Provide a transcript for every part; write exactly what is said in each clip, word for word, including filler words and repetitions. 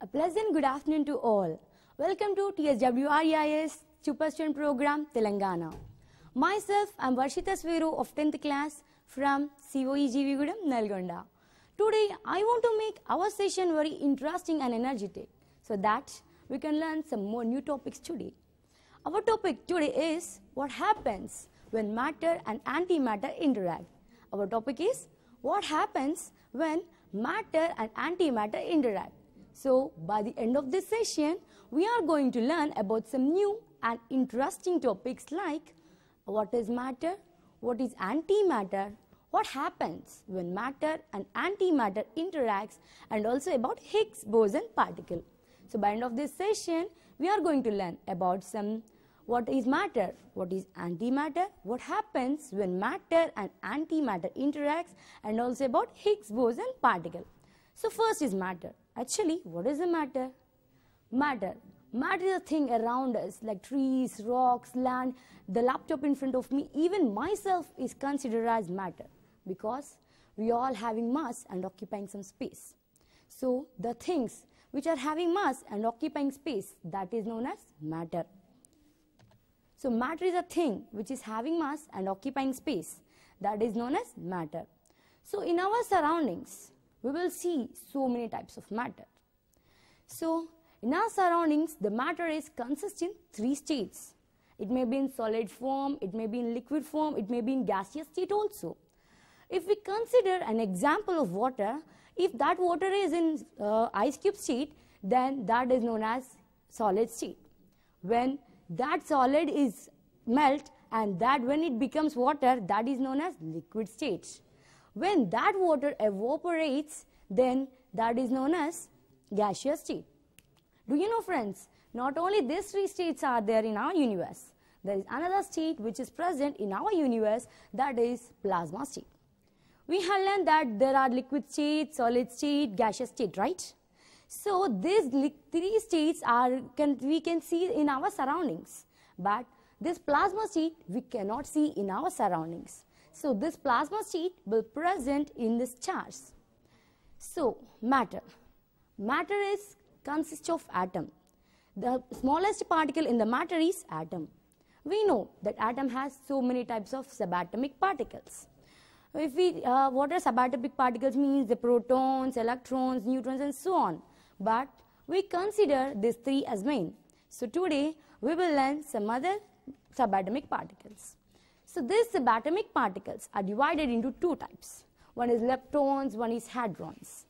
A pleasant good afternoon to all. Welcome to T S W R E I S Super Student Program, Telangana. Myself, I am Varshitha Sweru of tenth class from C O E G V, Nalgonda. Today, I want to make our session very interesting and energetic so that we can learn some more new topics today. Our topic today is what happens when matter and antimatter interact. Our topic is what happens when matter and antimatter interact. So, by the end of this session, we are going to learn about some new and interesting topics like what is matter, what is antimatter, what happens when matter and antimatter interacts, and also about Higgs boson particle. So, by the end of this session, we are going to learn about some what is matter, what is antimatter, what happens when matter and antimatter interacts, and also about Higgs boson particle. So, first is matter. Actually, what is the matter? Matter. Matter is a thing around us like trees, rocks, land. The laptop in front of me, even myself, is considered as matter because we all having mass and occupying some space. So, the things which are having mass and occupying space, that is known as matter. So, matter is a thing which is having mass and occupying space, that is known as matter. So, in our surroundings, we will see so many types of matter. So, in our surroundings, the matter is consists in three states. It may be in solid form, it may be in liquid form, it may be in gaseous state also. If we consider an example of water, if that water is in uh, ice cube state, then that is known as solid state. When that solid is melt and that when it becomes water, that is known as liquid state. When that water evaporates, then that is known as gaseous state. Do you know, friends, not only these three states are there in our universe, there is another state which is present in our universe, that is plasma state. We have learned that there are liquid state, solid state, gaseous state, right? So, these three states are can, we can see in our surroundings, but this plasma state we cannot see in our surroundings. So, this plasma state will present in the stars. So, matter. Matter is consists of atom. The smallest particle in the matter is atom. We know that atom has so many types of subatomic particles. If we, uh, what are subatomic particles means? The protons, electrons, neutrons and so on. But we consider these three as main. So, today we will learn some other subatomic particles. So, these subatomic particles are divided into two types. One is leptons, one is hadrons.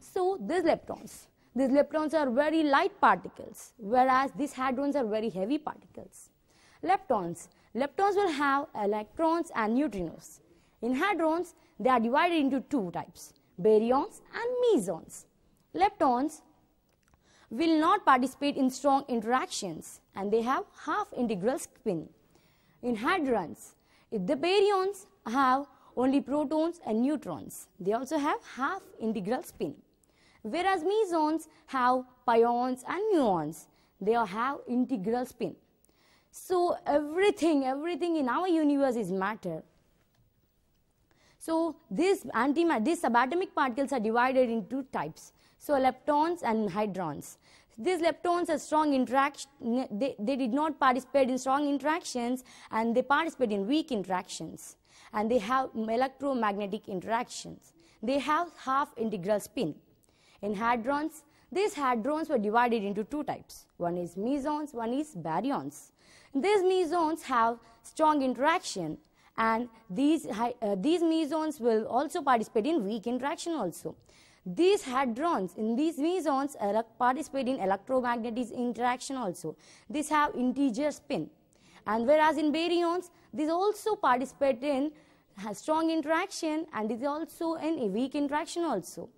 So, these leptons, these leptons are very light particles, whereas these hadrons are very heavy particles. Leptons, leptons will have electrons and neutrinos. In hadrons, they are divided into two types, baryons and mesons. Leptons will not participate in strong interactions and they have half integral spin. In hadrons, if the baryons have only protons and neutrons, they also have half integral spin. Whereas mesons have pions and muons, they have integral spin. So, everything, everything in our universe is matter. So, these antimatter, these subatomic particles are divided into types. So, leptons and hadrons. These leptons are strong interaction, they, they did not participate in strong interactions and they participate in weak interactions and they have electromagnetic interactions. They have half integral spin. In hadrons, these hadrons were divided into two types. One is mesons, one is baryons. These mesons have strong interaction and these, uh, these mesons will also participate in weak interaction also. These hadrons, in these mesons, participate in electromagnetic interaction also. These have integer spin. And whereas in baryons, these also participate in strong interaction and these also in a weak interaction also.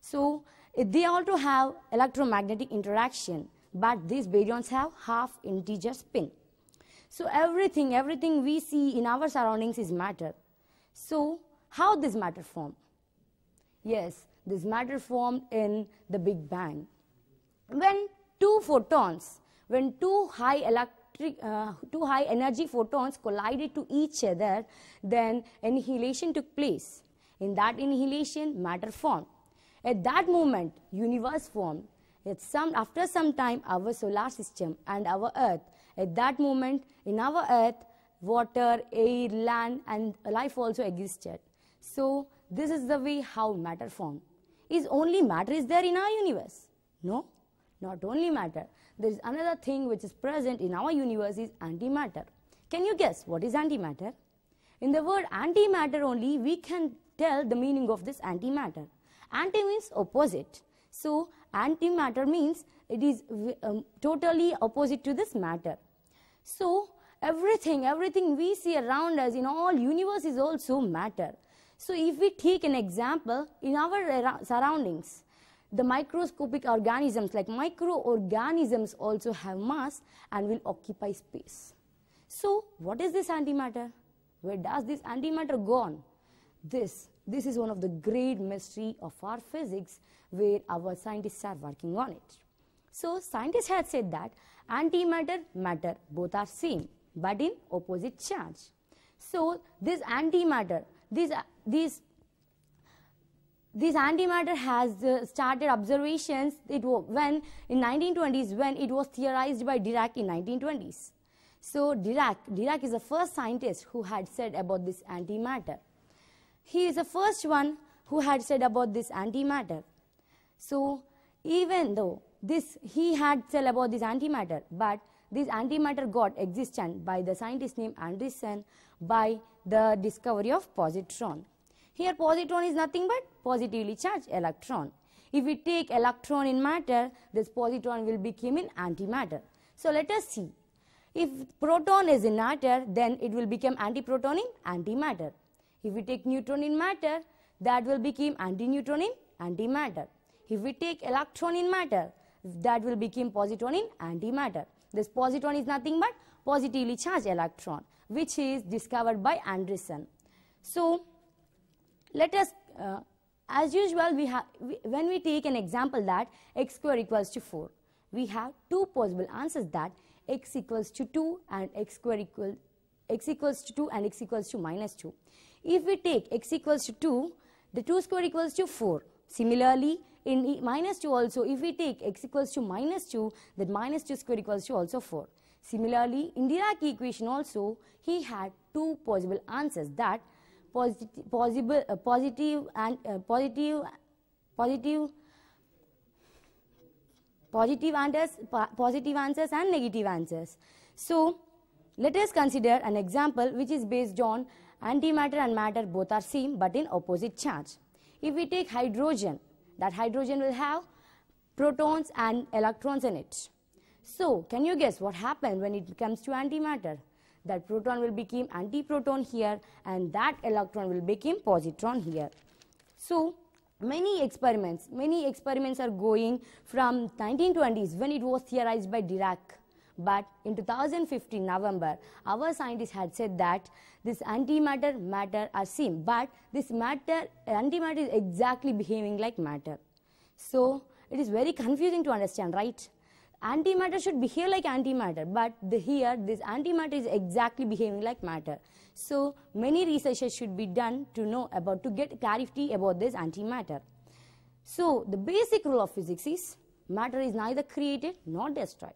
So, they also have electromagnetic interaction, but these baryons have half integer spin. So, everything, everything we see in our surroundings is matter. So, how does matter form? Yes. This matter formed in the Big Bang. When two photons, when two high electric, uh, two high energy photons collided to each other, then annihilation took place. In that annihilation, matter formed. At that moment, universe formed. Yet some, after some time, our solar system and our Earth, at that moment, in our Earth, water, air, land, and life also existed. So this is the way how matter formed. Is only matter is there in our universe? No, not only matter. There is another thing which is present in our universe is antimatter. Can you guess what is antimatter? In the word antimatter only, we can tell the meaning of this antimatter. Anti means opposite. So antimatter means it is um, totally opposite to this matter. So everything, everything we see around us in all universe is also matter. So if we take an example in our surroundings, the microscopic organisms like microorganisms also have mass and will occupy space. So what is this antimatter? Where does this antimatter go on? This, this is one of the great mystery of our physics where our scientists are working on it. So scientists had said that antimatter, matter, both are same but in opposite charge. So this antimatter, this, this, this antimatter has uh, started observations it when in nineteen twenties when it was theorized by Dirac in nineteen twenties. So Dirac, Dirac is the first scientist who had said about this antimatter. He is the first one who had said about this antimatter. So even though this he had said about this antimatter, but this antimatter got existent by the scientist named Anderson by the discovery of positron. Here positron is nothing but positively charged electron. If we take electron in matter, this positron will become in antimatter. So let us see. If proton is in matter, then it will become antiproton in antimatter. If we take neutron in matter, that will become antineutron in antimatter. If we take electron in matter, that will become positron in antimatter. This positron is nothing but positively charged electron, which is discovered by Anderson. So let us, uh, as usual, we have we, when we take an example that x square equals to four, we have two possible answers that x equals to two and x square equal x equals to two and x equals to minus two. If we take x equals to two, the two square equals to four. Similarly, in e minus two also, if we take x equals to minus two, then minus two square equals to also four. Similarly, in Dirac equation also, he had two possible answers that posit possible, uh, positive and uh, positive, positive, positive answers, po positive answers and negative answers. So let us consider an example which is based on antimatter and matter both are same but in opposite charge. If we take hydrogen, that hydrogen will have protons and electrons in it. So can you guess what happened when it comes to antimatter? That proton will become antiproton here and that electron will become positron here. So many experiments, many experiments are going from nineteen twenties when it was theorized by Dirac. But in two thousand fifteen November, our scientists had said that this antimatter, matter are same, but this matter, antimatter is exactly behaving like matter. So it is very confusing to understand, right? Antimatter should behave like antimatter, but the here this antimatter is exactly behaving like matter. So many researches should be done to know about, to get clarity about this antimatter. So the basic rule of physics is matter is neither created nor destroyed.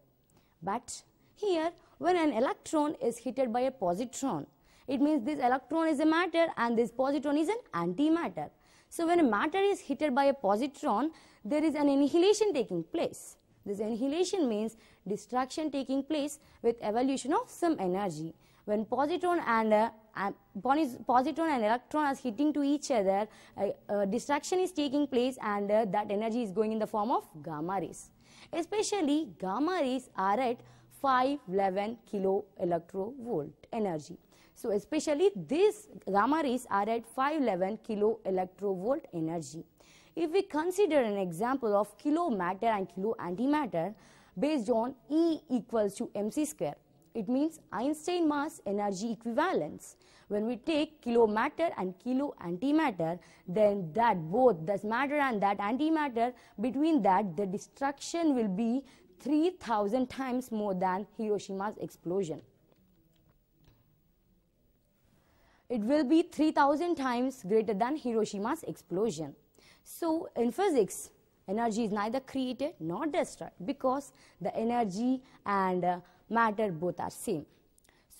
But here, when an electron is hit by a positron, it means this electron is a matter and this positron is an antimatter. So when a matter is hit by a positron, there is an annihilation taking place. This annihilation means destruction taking place with evolution of some energy. When positron and, uh, and positron and electron are hitting to each other, uh, uh, destruction is taking place and uh, that energy is going in the form of gamma rays. Especially gamma rays are at five eleven kilo electrovolt energy. So especially these gamma rays are at five eleven kilo electrovolt energy. If we consider an example of kilo matter and kilo antimatter based on E equals to mc square, it means Einstein mass energy equivalence. When we take kilo matter and kilo antimatter, then that both this matter and that antimatter, between that the destruction will be three thousand times more than Hiroshima's explosion. It will be three thousand times greater than Hiroshima's explosion. So in physics, Energy is neither created nor destroyed because the energy and uh, matter both are same.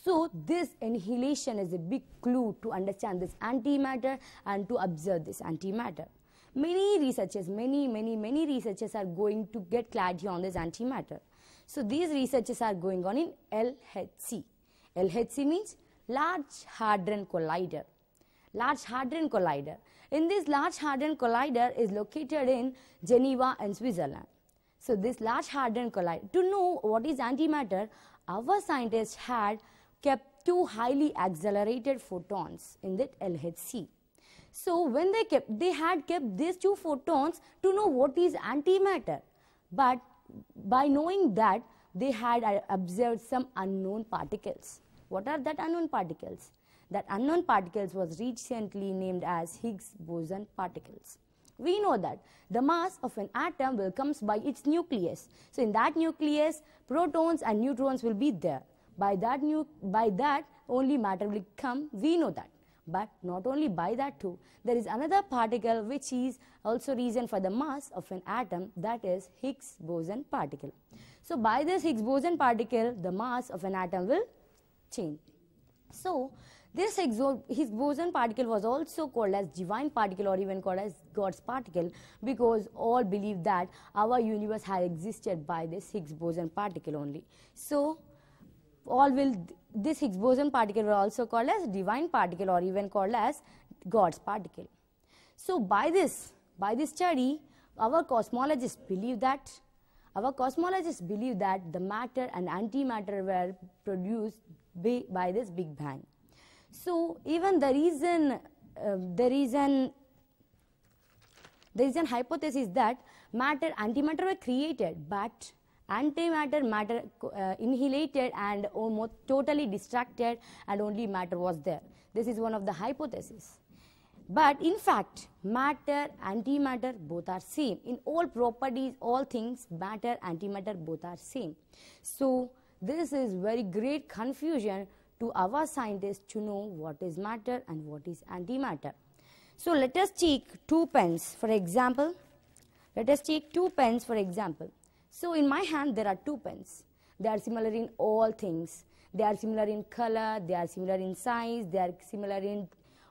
So this annihilation is a big clue to understand this antimatter and to observe this antimatter. Many researchers, many, many, many researchers are going to get clarity on this antimatter. So these researches are going on in L H C. L H C means Large Hadron Collider. Large Hadron Collider. In this Large Hadron Collider is located in Geneva and Switzerland. So this Large Hadron Collider, to know what is antimatter, our scientists had kept two highly accelerated photons in that L H C. So when they kept, they had kept these two photons to know what is antimatter. But by knowing that, they had observed some unknown particles. What are that unknown particles? That unknown particles was recently named as Higgs boson particles. We know that the mass of an atom will comes by its nucleus. So in that nucleus, protons and neutrons will be there. By that, nu by that only matter will come, we know that. But not only by that too, there is another particle which is also reason for the mass of an atom, that is Higgs boson particle. So by this Higgs boson particle, the mass of an atom will change. So this Higgs boson particle was also called as divine particle or even called as God's particle because all believe that our universe had existed by this Higgs boson particle only. So all will this Higgs boson particle were also called as divine particle or even called as God's particle. So by this, by this study, our cosmologists believe that, our cosmologists believe that the matter and antimatter were produced by, by this Big Bang. So even the reason, uh, the reason, the reason hypothesis that matter, antimatter were created, but antimatter, matter uh, annihilated and almost totally distracted and only matter was there. This is one of the hypotheses. But in fact, matter, antimatter both are same. In all properties, all things, matter, antimatter both are same. So this is very great confusion to our scientists to know what is matter and what is antimatter. So let us take two pens for example. Let us take two pens for example. So in my hand there are two pens. They are similar in all things. They are similar in color, they are similar in size, they are similar in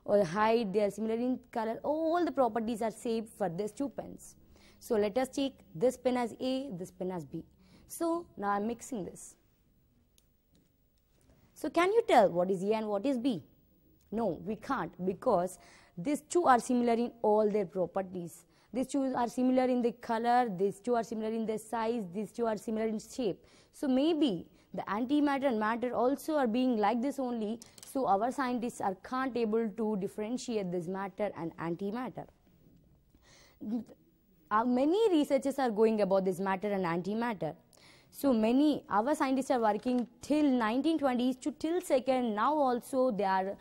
or height, they are similar in color. All the properties are same for these two pens. So let us take this pen as A, this pen as B. So now I am mixing this. So can you tell what is A and what is B? No, we can't because these two are similar in all their properties. These two are similar in the color, these two are similar in the size, these two are similar in shape. So maybe the antimatter and matter also are being like this only, so our scientists are can't able to differentiate this matter and antimatter. Uh, many researchers are going about this matter and antimatter. So many, our scientists are working till nineteen twenties to till second, now also they are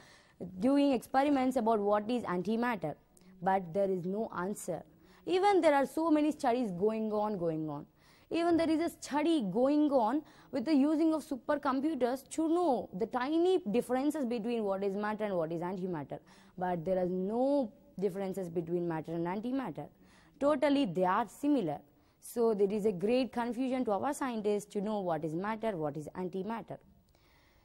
doing experiments about what is antimatter. But there is no answer. Even there are so many studies going on, going on. Even there is a study going on with the using of supercomputers to know the tiny differences between what is matter and what is antimatter. But there are no differences between matter and antimatter. Totally they are similar. So there is a great confusion to our scientists to know what is matter, what is antimatter.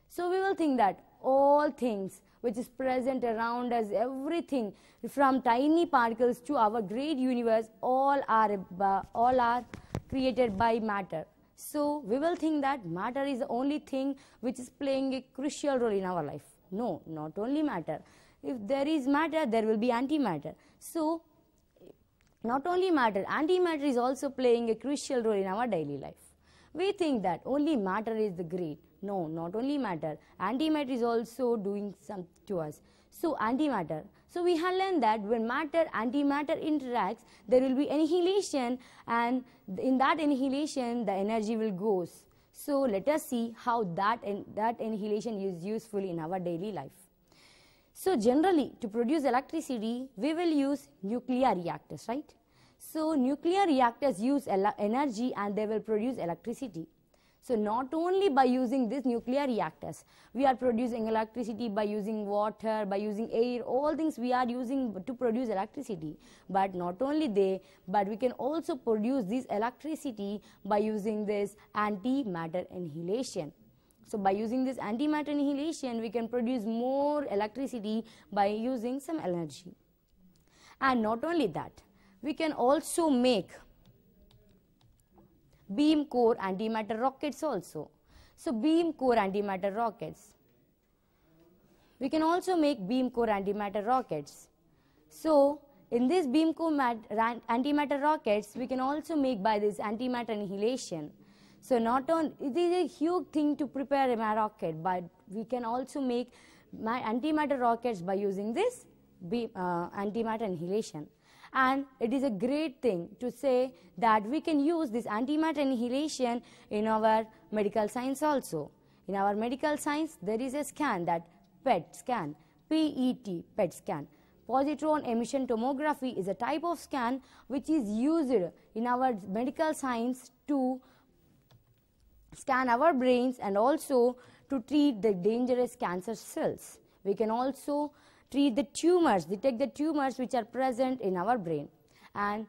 So we will think that all things which is present around us, everything from tiny particles to our great universe, all are, uh, all are created by matter. So we will think that matter is the only thing which is playing a crucial role in our life. No, not only matter. If there is matter, there will be antimatter. So not only matter, antimatter is also playing a crucial role in our daily life. We think that only matter is the great. No, not only matter, antimatter is also doing some to us. So antimatter. So we have learned that when matter, antimatter interacts, there will be annihilation and in that annihilation the energy will go. So let us see how that, that annihilation is useful in our daily life. So generally to produce electricity, we will use nuclear reactors, right? So nuclear reactors use energy and they will produce electricity. So not only by using these nuclear reactors, we are producing electricity by using water, by using air, all things we are using to produce electricity. But not only they, but we can also produce this electricity by using this antimatter annihilation. So by using this antimatter annihilation, we can produce more electricity by using some energy. And not only that, we can also make beam core antimatter rockets also. So beam core antimatter rockets. We can also make beam core antimatter rockets. So in this beam core antimatter rockets, we can also make by this antimatter annihilation. So not only it is a huge thing to prepare a rocket, but we can also make antimatter rockets by using this beam, uh, antimatter annihilation. And it is a great thing to say that we can use this antimatter annihilation in our medical science also. In our medical science, there is a scan, that PET scan, P E T, PET scan. Positron emission tomography is a type of scan which is used in our medical science to scan our brains and also to treat the dangerous cancer cells. We can also treat the tumors, detect the tumors which are present in our brain. And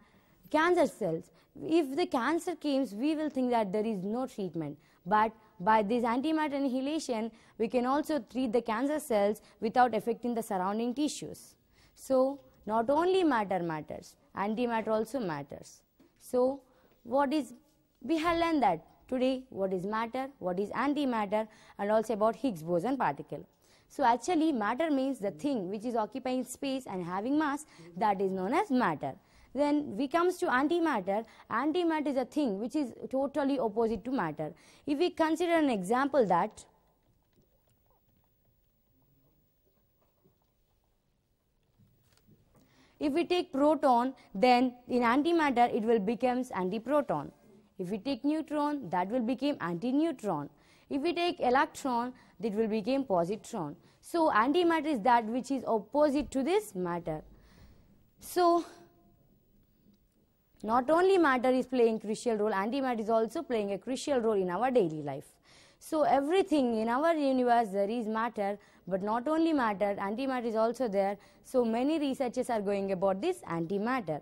cancer cells, if the cancer comes, we will think that there is no treatment. But by this antimatter annihilation, we can also treat the cancer cells without affecting the surrounding tissues. So not only matter matters, antimatter also matters. So what is, we have learned that today, what is matter, what is antimatter, and also about Higgs boson particle. So actually matter means the thing which is occupying space and having mass, that is known as matter. Then we comes to antimatter. Antimatter is a thing which is totally opposite to matter. If we consider an example that if we take proton, then in antimatter it will becomes antiproton. If we take neutron, that will become antineutron. If we take electron, it will become positron. So antimatter is that which is opposite to this matter. So not only matter is playing crucial role, antimatter is also playing a crucial role in our daily life. So everything in our universe, there is matter, but not only matter, antimatter is also there. So many researchers are going about this antimatter.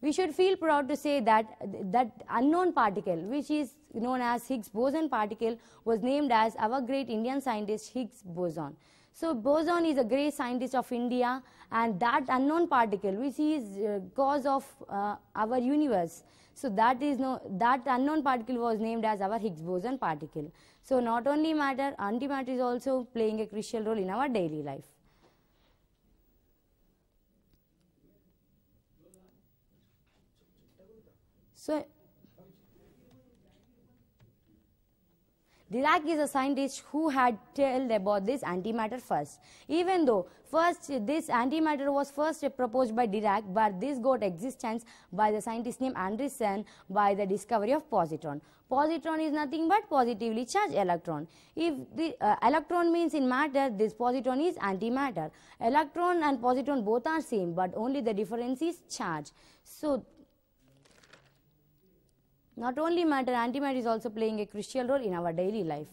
We should feel proud to say that that unknown particle, which is known as Higgs boson particle, was named as our great Indian scientist Higgs boson. So boson is a great scientist of India, and that unknown particle, which is uh, cause of uh, our universe, so that is no that unknown particle was named as our Higgs boson particle. So not only matter, antimatter is also playing a crucial role in our daily life. So Dirac is a scientist who had told about this antimatter first. Even though first this antimatter was first proposed by Dirac, but this got existence by the scientist named Anderson by the discovery of positron. Positron is nothing but positively charged electron. If the uh, electron means in matter, this positron is antimatter. Electron and positron both are same, but only the difference is charge. So not only matter, antimatter is also playing a crucial role in our daily life.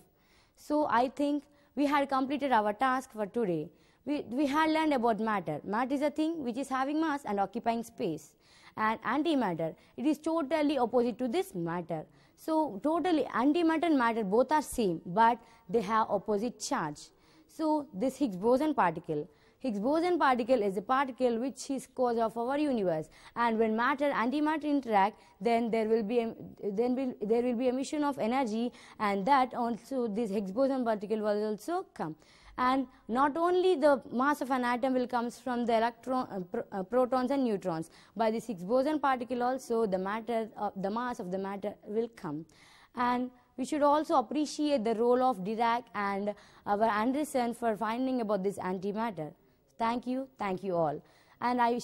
So I think we had completed our task for today. We, we had learned about matter. Matter is a thing which is having mass and occupying space. And antimatter, it is totally opposite to this matter. So totally antimatter and matter both are same, but they have opposite charge. So this Higgs boson particle. Higgs boson particle is a particle which is cause of our universe, and when matter and antimatter interact, then there will be a, then will, there will be emission of energy, and that also this Higgs boson particle will also come. And not only the mass of an atom will comes from the electron, uh, pro, uh, protons and neutrons. By this Higgs boson particle also the matter, uh, the mass of the matter will come. And we should also appreciate the role of Dirac and our Anderson for finding about this antimatter. Thank you, thank you all. And I,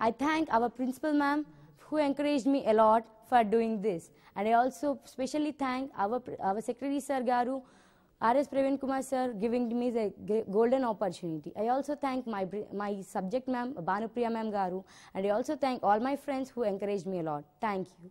I thank our principal ma'am who encouraged me a lot for doing this. And I also specially thank our, our secretary sir Garu, R S Praveen Kumar sir, giving me the golden opportunity. I also thank my, my subject ma'am, Banu Priya ma'am Garu. And I also thank all my friends who encouraged me a lot. Thank you.